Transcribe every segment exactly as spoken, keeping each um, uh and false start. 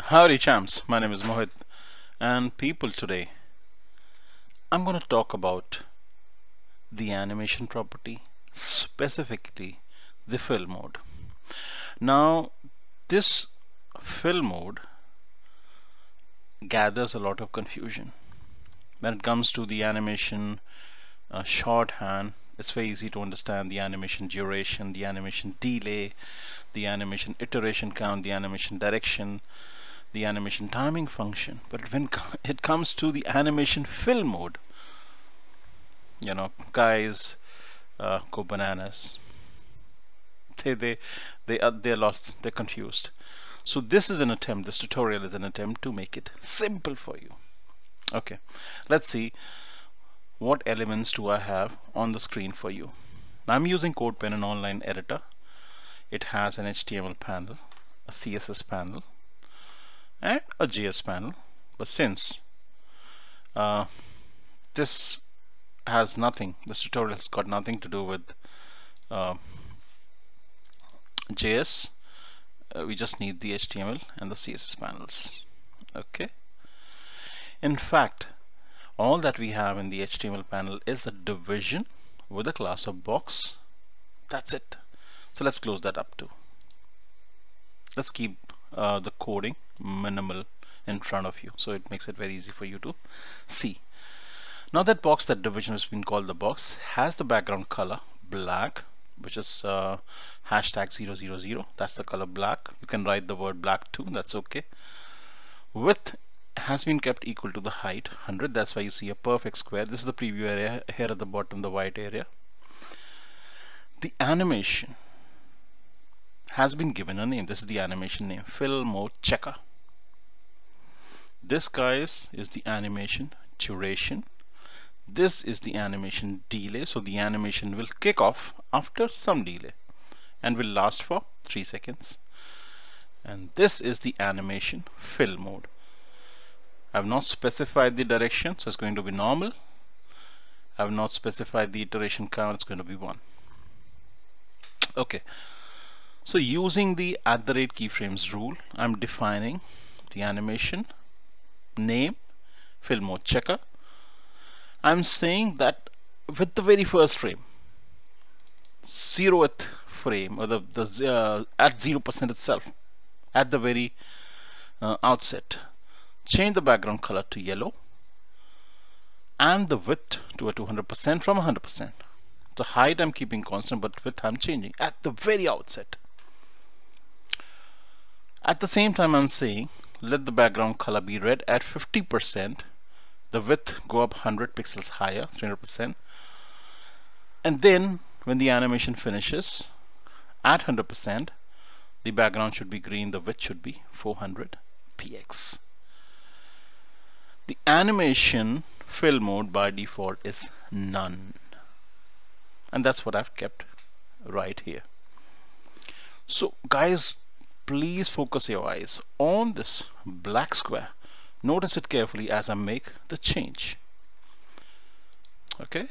Howdy champs, my name is Mohit, and people, today I'm going to talk about the animation property, specifically the fill mode. Now this fill mode gathers a lot of confusion when it comes to the animation uh, shorthand. It's very easy to understand the animation duration, the animation delay, the animation iteration count, the animation direction, the animation timing function. But when it comes to the animation fill mode, you know, guys uh, go bananas. They they they are they're lost. They're confused. So this is an attempt. This tutorial is an attempt to make it simple for you. Okay, let's see. What elements do I have on the screen for you? I'm using CodePen, an online editor. It has an H T M L panel, a C S S panel, and a J S panel. But since uh, this has nothing, this tutorial has got nothing to do with uh, J S, uh, we just need the H T M L and the C S S panels. Okay. In fact, all that we have in the H T M L panel is a division with a class of box. That's it. So let's close that up too. Let's keep uh, the coding minimal in front of you, so it makes it very easy for you to see. Now that box, that division has been called the box, has the background color black, which is uh, hashtag zero zero zero. That's the color black. You can write the word black too, that's okay. Width has been kept equal to the height one hundred. That's why you see a perfect square. This is the preview area. Here at the bottom, the white area. The animation has been given a name. This is the animation name, fill mode checker. This, guys, is the animation duration. This is the animation delay. So the animation will kick off after some delay and will last for three seconds. And this is the animation fill mode. I've not specified the direction, so it's going to be normal. I've not specified the iteration count, it's going to be one. Okay, so using the at the rate keyframes rule, I'm defining the animation name fill mode checker. I'm saying that with the very first frame, zeroth frame, or the, the uh, at zero percent itself, at the very uh, outset, change the background color to yellow and the width to a two hundred percent from one hundred percent. The height I'm keeping constant, but width I'm changing at the very outset. At the same time, I'm saying let the background color be red at fifty percent, the width go up one hundred pixels higher, three hundred percent, and then when the animation finishes at one hundred percent, the background should be green, the width should be four hundred pixels. The animation fill mode by default is none, and that's what I've kept right here. So guys, please focus your eyes on this black square. Notice it carefully as I make the change. Okay,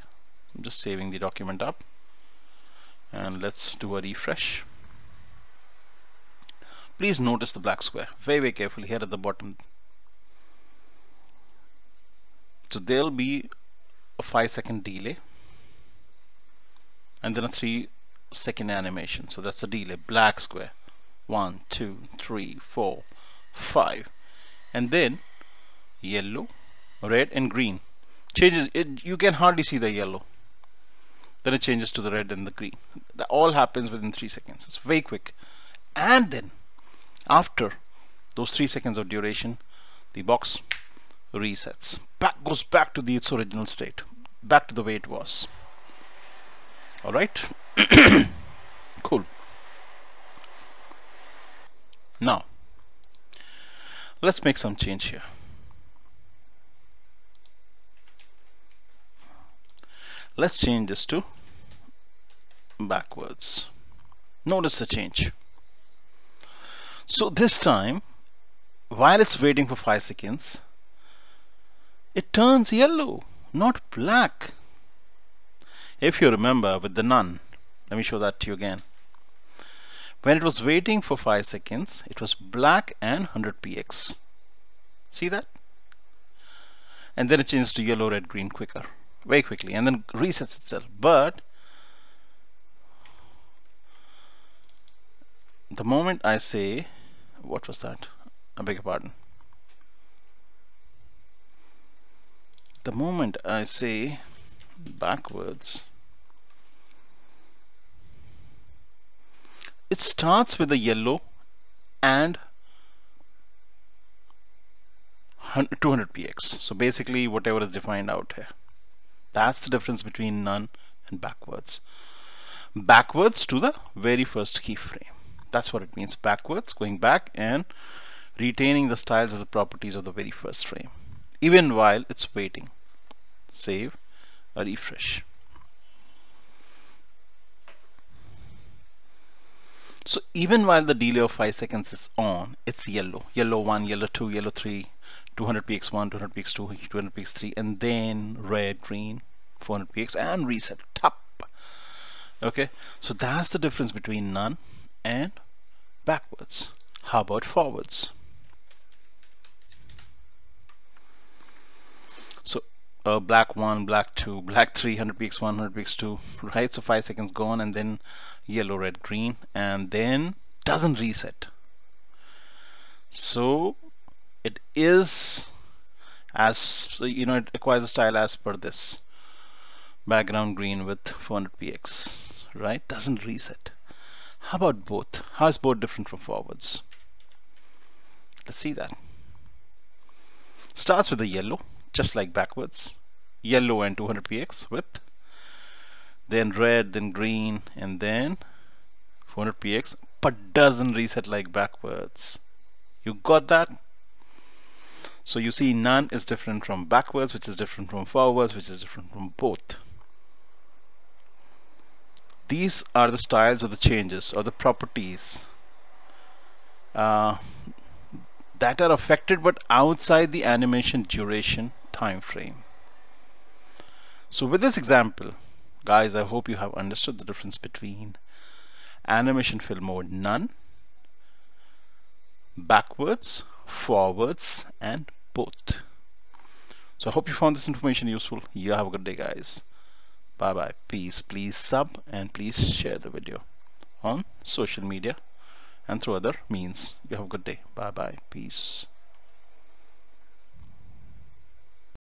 I'm just saving the document up, and let's do a refresh. Please notice the black square very very carefully here at the bottom. So there'll be a five second delay and then a three second animation. So that's the delay, black square, one, two, three, four, five, and then yellow, red and green changes. It, you can hardly see the yellow, then it changes to the red and the green. That all happens within three seconds. It's very quick. And then after those three seconds of duration, the box resets, back goes back to the its original state, back to the way it was. All right. Cool. Now let's make some change here. Let's change this to backwards. Notice the change. So this time, while it's waiting for five seconds, it turns yellow, not black. If you remember with the none, let me show that to you again. When it was waiting for five seconds, it was black and one hundred p x. See that? And then it changes to yellow, red, green quicker, very quickly, and then resets itself. But the moment I say, what was that? I beg your pardon. The moment I say backwards, it starts with a yellow and two hundred p x. So basically whatever is defined out here. That's the difference between none and backwards. Backwards to the very first keyframe. That's what it means. Backwards, going back and retaining the styles as the properties of the very first frame, even while it's waiting. Save, a refresh. So even while the delay of five seconds is on, it's yellow. Yellow one, yellow two, yellow three, two hundred p x one, two hundred p x two, two hundred p x three, and then red, green, four hundred p x, and reset. Top. Okay, so that's the difference between none and backwards. How about forwards? So uh, black one, black two, black three, one hundred p x one, one hundred p x two, right? So five seconds gone, and then yellow, red, green, and then doesn't reset. So it is, as you know, it acquires a style as per this. Background green with four hundred p x, right? Doesn't reset. How about both? How is both different from forwards? Let's see that. Starts with a yellow, just like backwards. Yellow and two hundred p x width. Then red, then green, and then four hundred p x, but doesn't reset like backwards. You got that? So you see, none is different from backwards, which is different from forwards, which is different from both. These are the styles or the changes or the properties uh, that are affected but outside the animation duration time frame. So with this example, guys, I hope you have understood the difference between animation fill mode, none, backwards, forwards, and both. So I hope you found this information useful. You have a good day, guys. Bye bye. Peace. Please sub and please share the video on social media and through other means. You have a good day. Bye bye. Peace.